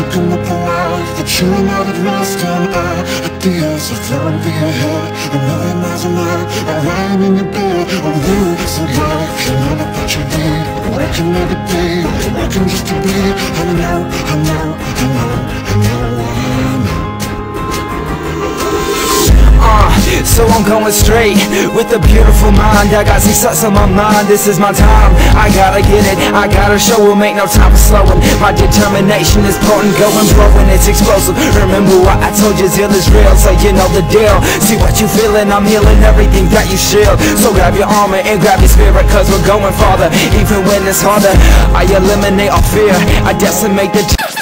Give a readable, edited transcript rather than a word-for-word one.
you can look alive, that you are not at rest. And I, ideas are flowing through your head, and nothing is alive. I'm lying in your bed, I'm you, so life cannot be what you need. Working every day, working just to be. I know, I know, I know, I know what I know. So I'm going straight with a beautiful mind. I got success on my mind, this is my time. I gotta get it, I gotta show them. Ain't no time for slowing, my determination is potent. Going growing, it's explosive. Remember what I told you, zeal is real, so you know the deal. See what you feeling, I'm healing everything that you shield. So grab your armor and grab your spirit, cause we're going farther, even when it's harder. I eliminate all fear, I decimate the